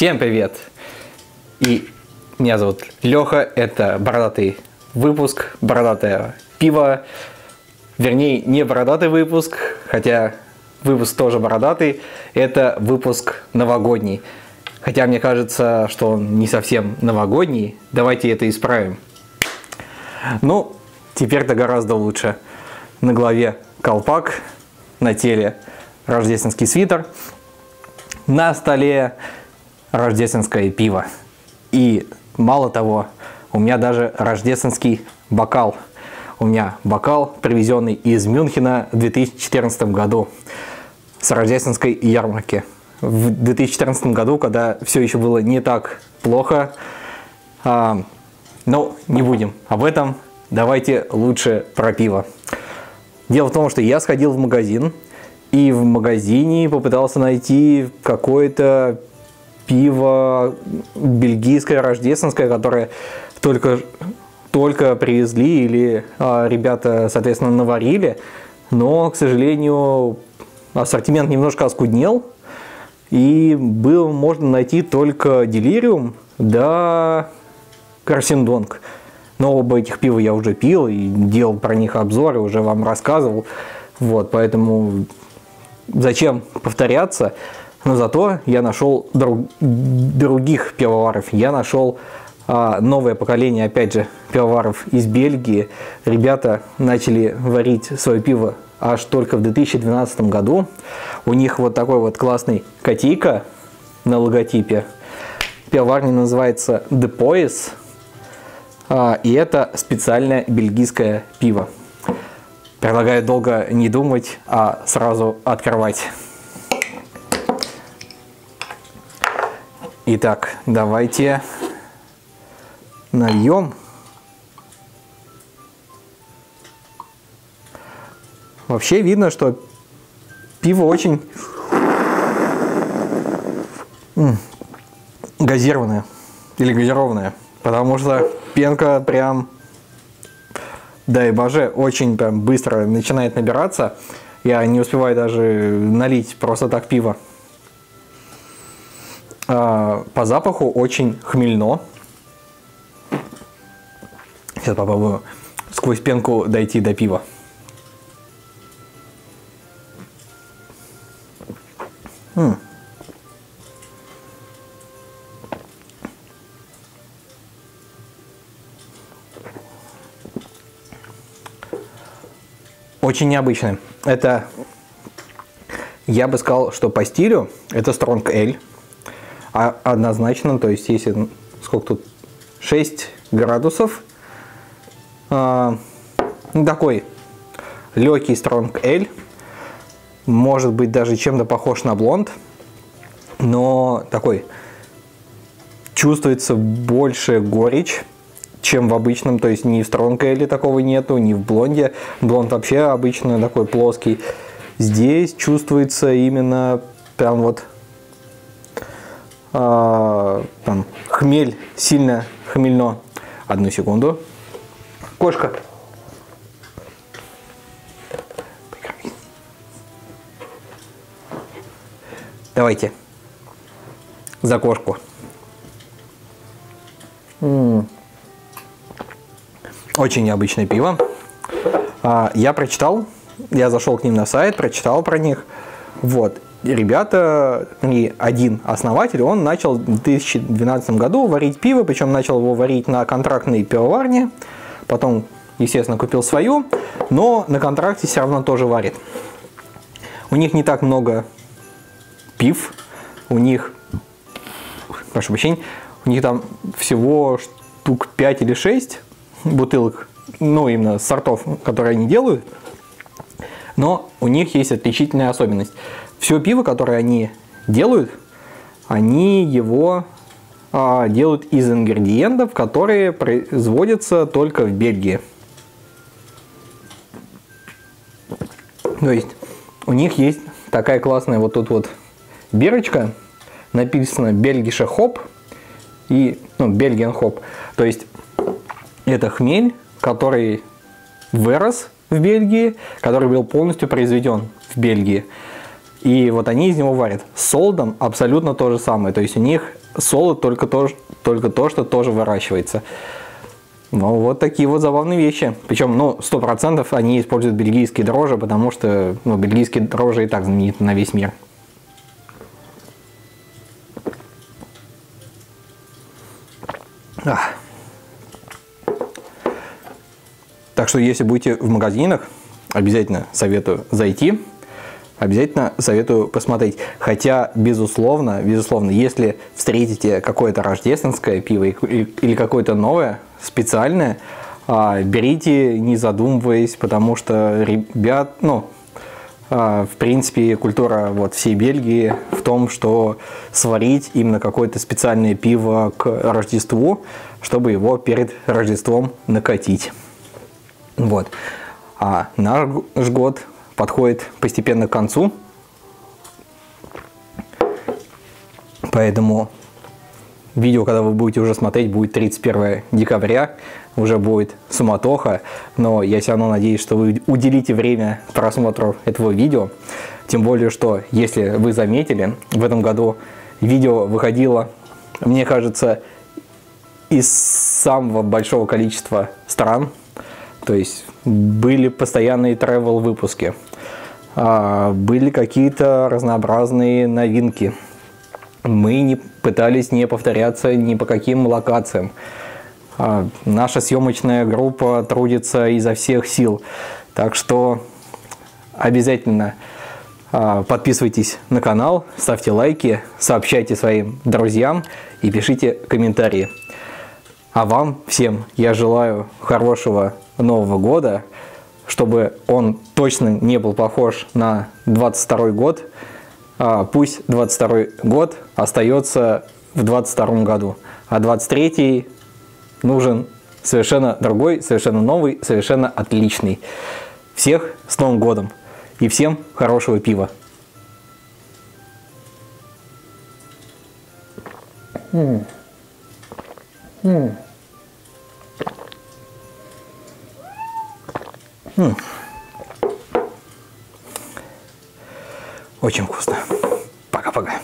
Всем привет! И меня зовут Леха, это бородатый выпуск, бородатое пиво. Вернее, не бородатый выпуск, хотя выпуск тоже бородатый. Это выпуск новогодний. Хотя мне кажется, что он не совсем новогодний. Давайте это исправим. Ну, теперь-то гораздо лучше. На голове колпак, на теле рождественский свитер, на столе рождественское пиво. И мало того, у меня даже рождественский бокал. У меня бокал, привезенный из Мюнхена в 2014 году с рождественской ярмарки. В 2014 году, когда все еще было не так плохо. Но не будем об этом. Давайте лучше про пиво. Дело в том, что я сходил в магазин. И в магазине попытался найти какое-то пиво бельгийское, рождественское, которое только привезли или ребята, соответственно, наварили. Но, к сожалению, ассортимент немножко оскуднел. И было можно найти только Delirium да Car-Sindong. Но оба этих пива я уже пил и делал про них обзоры, уже вам рассказывал. Вот, поэтому зачем повторяться? Но зато я нашел других пивоваров. Я нашел новое поколение, опять же, пивоваров из Бельгии. Ребята начали варить свое пиво аж только в 2012 году. У них вот такой вот классный котейка на логотипе. Пивоварня называется De Poes. И это специальное бельгийское пиво. Предлагаю долго не думать, а сразу открывать. Итак, давайте нальем. Вообще видно, что пиво очень газированное или газированное, потому что пенка прям, дай боже, очень прям быстро начинает набираться. Я не успеваю даже налить просто так пиво. По запаху очень хмельно. Сейчас попробую сквозь пенку дойти до пива. Очень необычный. Это, я бы сказал, что по стилю это Strong Ale. Однозначно, то есть если, сколько тут, 6 градусов, такой легкий Strong Ale, может быть даже чем-то похож на блонд, но такой чувствуется больше горечь, чем в обычном, то есть ни в Strong Ale такого нету, ни в блонде, блонд вообще обычно такой плоский, здесь чувствуется именно прям вот там хмель, сильно хмельно. Одну секунду. Кошка. Давайте. За кошку. Очень необычное пиво. Я прочитал, я зашел к ним на сайт, прочитал про них. Вот. Ребята, один основатель, он начал в 2012 году варить пиво, причем начал его варить на контрактной пивоварне, потом, естественно, купил свою, но на контракте все равно тоже варит. У них не так много пив, у них, прошу прощения, у них там всего штук 5 или 6 бутылок, ну, именно сортов, которые они делают, но у них есть отличительная особенность. Все пиво, которое они делают, они его делают из ингредиентов, которые производятся только в Бельгии. То есть у них есть такая классная вот тут вот бирочка, написано Belgische Hop и Belgian Hop. То есть это хмель, который вырос в Бельгии, который был полностью произведен в Бельгии. И вот они из него варят. С солодом абсолютно то же самое. То есть у них солод только то, что тоже выращивается. Ну, вот такие вот забавные вещи. Причем, ну, 100% они используют бельгийские дрожжи, потому что, ну, бельгийские дрожжи и так знамениты на весь мир. Ах. Так что, если будете в магазинах, обязательно советую зайти. Обязательно советую посмотреть. Хотя, безусловно, если встретите какое-то рождественское пиво или какое-то новое, специальное, берите, не задумываясь, потому что, ребят, ну, в принципе, культура вот всей Бельгии в том, что сварить именно какое-то специальное пиво к Рождеству, чтобы его перед Рождеством накатить. Вот. А наш год подходит постепенно к концу, поэтому видео, когда вы будете уже смотреть, будет 31 декабря, уже будет суматоха, но я все равно надеюсь, что вы уделите время просмотру этого видео, тем более, что, если вы заметили, в этом году видео выходило, мне кажется, из самого большого количества стран, то есть были постоянные travel-выпуски. Были какие-то разнообразные новинки. Мы не пытались не повторяться ни по каким локациям. Наша съемочная группа трудится изо всех сил. Так что обязательно подписывайтесь на канал, ставьте лайки, сообщайте своим друзьям и пишите комментарии. А вам всем я желаю хорошего Нового года, чтобы он точно не был похож на 22 год. Пусть 22 год остается в 22 году, а 23 нужен совершенно другой, совершенно новый, совершенно отличный. Всех с Новым годом и всем хорошего пива. Очень вкусно. Пока-пока.